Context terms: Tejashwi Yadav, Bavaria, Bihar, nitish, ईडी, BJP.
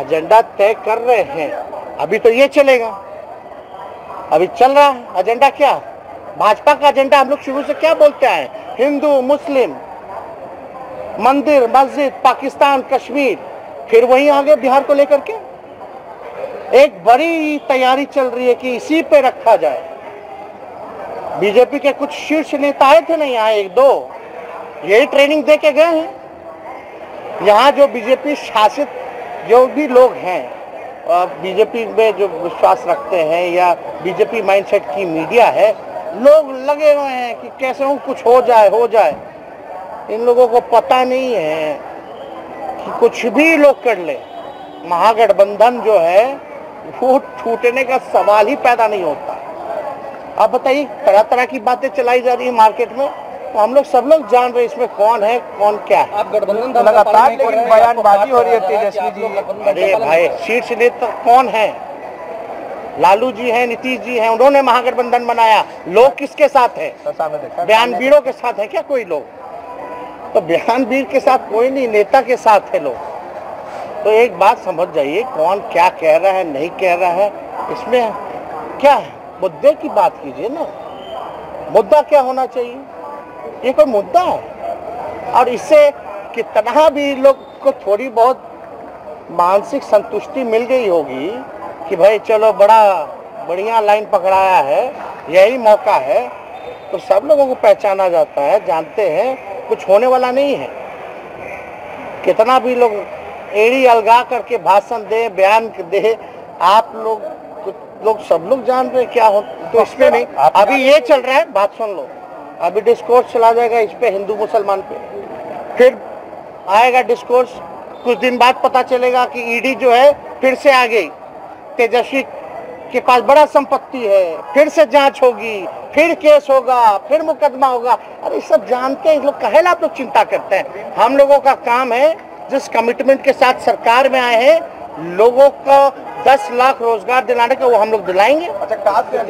Agenda तय कर रहे हैं। अभी तो ये चलेगा, अभी चल रहा है एजेंडा। क्या भाजपा का एजेंडा? हम लोग शुरू से क्या बोलते आए, हिंदू मुस्लिम, मंदिर मस्जिद, पाकिस्तान कश्मीर, फिर वहीं आगे बिहार को लेकर के एक बड़ी तैयारी चल रही है कि इसी पे रखा जाए। बीजेपी के कुछ शीर्ष नेता आए थे ना यहाँ, एक दो, यही ट्रेनिंग दे के गए हैं। यहाँ जो बीजेपी शासित जो भी लोग हैं, बीजेपी में जो विश्वास रखते हैं या बीजेपी माइंडसेट की मीडिया है, लोग लगे हुए हैं कि कैसे हो कुछ हो जाए हो जाए। इन लोगों को पता नहीं है कि कुछ भी लोग कर ले, महागठबंधन जो है वो टूटने का सवाल ही पैदा नहीं होता। आप बताइए, तरह तरह की बातें चलाई जा रही है मार्केट में, तो हम लोग सब लोग जान रहे हैं इसमें कौन है कौन क्या है। आप गठबंधन लगातार, लेकिन बयानबाजी हो रही है तेजस्वी जी। अरे भाई, शीर्ष नेता कौन है? लालू जी हैं, नीतीश जी हैं, उन्होंने महागठबंधन बनाया। लोग किसके साथ है? बयानबीरों के साथ है क्या कोई लोग? तो बयानबीर के साथ कोई नहीं, नेता के साथ है लोग। तो एक बात समझ जाइए, कौन क्या कह रहा है नहीं कह रहा है, इसमें क्या है? मुद्दे की बात कीजिए ना, मुद्दा क्या होना चाहिए, ये कोई मुद्दा है? और इससे कितना भी लोग को थोड़ी बहुत मानसिक संतुष्टि मिल गई होगी कि भाई चलो बड़ा बढ़िया लाइन पकड़ाया है, यही मौका है। तो सब लोगों को पहचाना जाता है, जानते हैं कुछ होने वाला नहीं है। कितना भी लोग एड़ी अलगा करके भाषण दे, बयान दे, आप लोग सब लोग जान रहे क्या हो। तो इसमें नहीं, अभी ये चल रहा है, बात सुन लो, अभी डिस्कोर्स चला जाएगा इस पे हिंदू मुसलमान पे, फिर आएगा डिस्कोर्स। कुछ दिन बाद पता चलेगा कि ईडी जो है फिर से आ गई, तेजस्वी के पास बड़ा संपत्ति है, फिर से जांच होगी, फिर केस होगा, फिर मुकदमा होगा। अरे सब जानते हैं लोग, कहेला आप लोग चिंता करते हैं। हम लोगों का काम है, जिस कमिटमेंट के साथ सरकार में आए हैं, लोगों का 10 लाख रोजगार दिलाने का, वो हम लोग दिलाएंगे। अच्छा,